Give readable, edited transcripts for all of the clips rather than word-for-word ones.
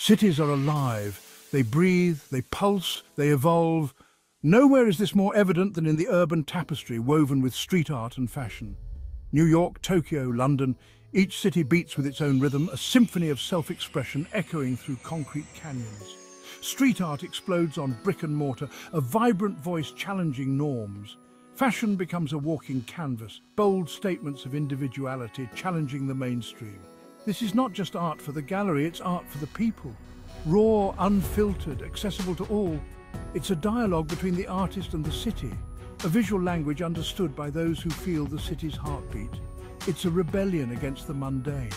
Cities are alive. They breathe, they pulse, they evolve. Nowhere is this more evident than in the urban tapestry woven with street art and fashion. New York, Tokyo, London, each city beats with its own rhythm, a symphony of self-expression echoing through concrete canyons. Street art explodes on brick and mortar, a vibrant voice challenging norms. Fashion becomes a walking canvas, bold statements of individuality challenging the mainstream. This is not just art for the gallery, it's art for the people. Raw, unfiltered, accessible to all. It's a dialogue between the artist and the city, a visual language understood by those who feel the city's heartbeat. It's a rebellion against the mundane,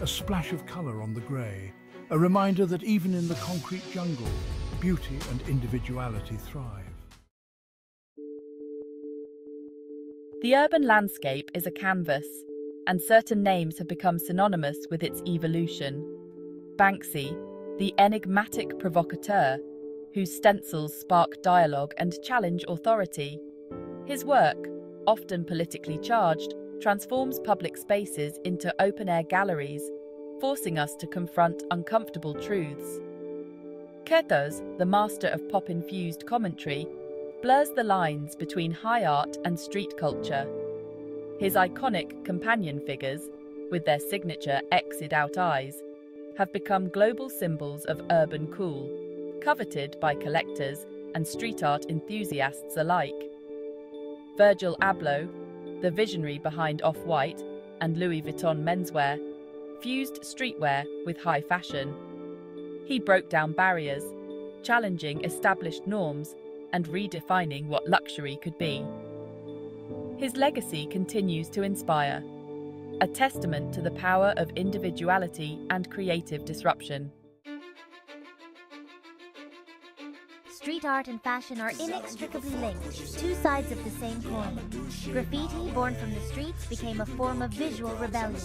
a splash of colour on the grey, a reminder that even in the concrete jungle, beauty and individuality thrive. The urban landscape is a canvas, and certain names have become synonymous with its evolution. Banksy, the enigmatic provocateur, whose stencils spark dialogue and challenge authority. His work, often politically charged, transforms public spaces into open-air galleries, forcing us to confront uncomfortable truths. Kertos, the master of pop-infused commentary, blurs the lines between high art and street culture. His iconic companion figures, with their signature X'd out eyes, have become global symbols of urban cool, coveted by collectors and street art enthusiasts alike. Virgil Abloh, the visionary behind Off-White and Louis Vuitton menswear, fused streetwear with high fashion. He broke down barriers, challenging established norms and redefining what luxury could be. His legacy continues to inspire, a testament to the power of individuality and creative disruption. Street art and fashion are inextricably linked, two sides of the same coin. Graffiti, born from the streets, became a form of visual rebellion.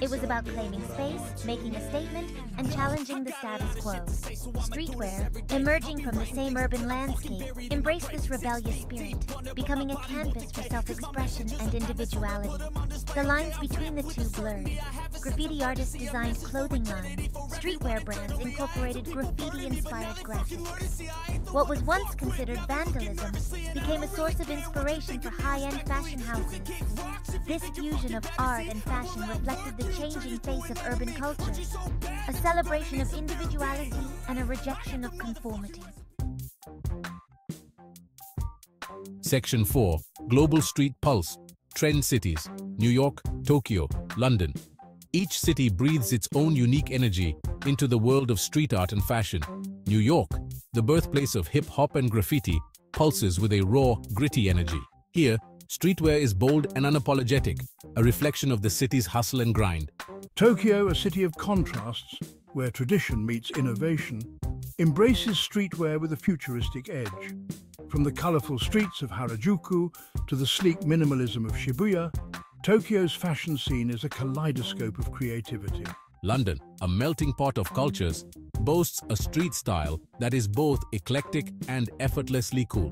It was about claiming space, making a statement, and challenging the status quo. Streetwear, emerging from the same urban landscape, embraced this rebellious spirit, becoming a canvas for self-expression and individuality. The lines between the two blurred. Graffiti artists designed clothing lines. Streetwear brands incorporated graffiti-inspired graphics. What was once considered vandalism became a source of inspiration for high-end fashion houses. This fusion of art and fashion reflected the changing face of urban culture, a celebration of individuality and a rejection of conformity. Section 4. Global Street Pulse. Trend cities: New York, Tokyo, London. Each city breathes its own unique energy into the world of street art and fashion. New York, the birthplace of hip-hop and graffiti, pulses with a raw, gritty energy. Here, streetwear is bold and unapologetic, a reflection of the city's hustle and grind. Tokyo, a city of contrasts, where tradition meets innovation, embraces streetwear with a futuristic edge. From the colorful streets of Harajuku to the sleek minimalism of Shibuya, Tokyo's fashion scene is a kaleidoscope of creativity. London, a melting pot of cultures, boasts a street style that is both eclectic and effortlessly cool.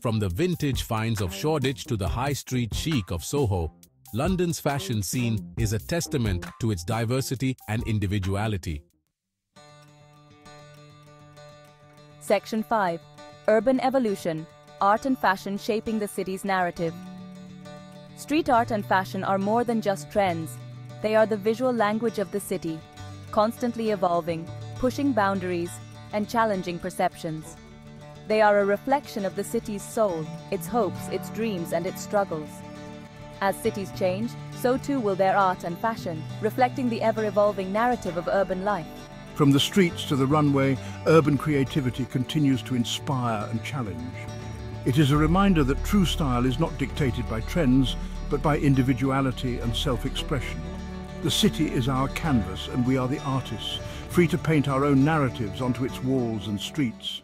From the vintage finds of Shoreditch to the high street chic of Soho, London's fashion scene is a testament to its diversity and individuality. Section 5. Urban Evolution: Art and Fashion Shaping the City's Narrative. Street art and fashion are more than just trends. They are the visual language of the city, constantly evolving, pushing boundaries, and challenging perceptions. They are a reflection of the city's soul, its hopes, its dreams, and its struggles. As cities change, so too will their art and fashion, reflecting the ever-evolving narrative of urban life. From the streets to the runway, urban creativity continues to inspire and challenge. It is a reminder that true style is not dictated by trends, but by individuality and self-expression. The city is our canvas and we are the artists, free to paint our own narratives onto its walls and streets.